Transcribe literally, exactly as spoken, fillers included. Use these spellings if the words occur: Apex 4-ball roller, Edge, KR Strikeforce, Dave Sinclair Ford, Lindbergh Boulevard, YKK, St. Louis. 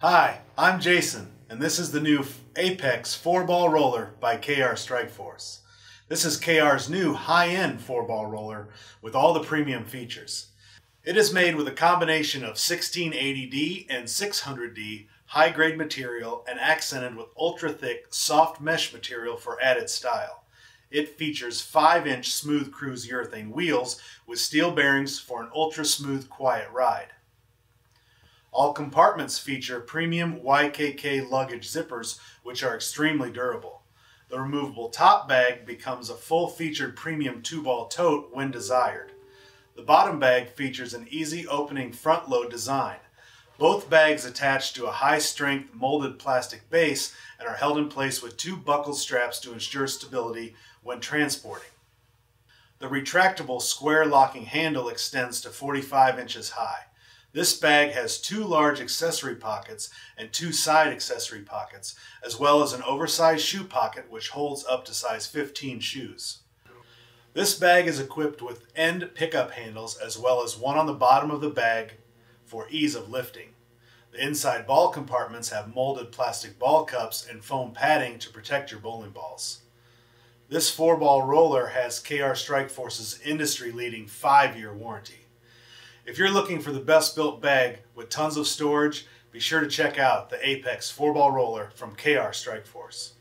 Hi, I'm Jason, and this is the new Apex four ball roller by K R Strikeforce. This is K R's new high-end four ball roller with all the premium features. It is made with a combination of sixteen eighty D and six hundred D high-grade material and accented with ultra-thick soft mesh material for added style. It features five inch smooth cruise urethane wheels with steel bearings for an ultra-smooth quiet ride. All compartments feature premium Y K K luggage zippers, which are extremely durable. The removable top bag becomes a full-featured premium two ball tote when desired. The bottom bag features an easy opening front load design. Both bags attach to a high-strength molded plastic base and are held in place with two buckle straps to ensure stability when transporting. The retractable square locking handle extends to forty-five inches high. This bag has two large accessory pockets and two side accessory pockets, as well as an oversized shoe pocket which holds up to size fifteen shoes. This bag is equipped with end pickup handles as well as one on the bottom of the bag for ease of lifting. The inside ball compartments have molded plastic ball cups and foam padding to protect your bowling balls. This four ball roller has K R Strikeforce's industry-leading five year warranty. If you're looking for the best built bag with tons of storage, be sure to check out the Apex four ball roller from K R Strikeforce.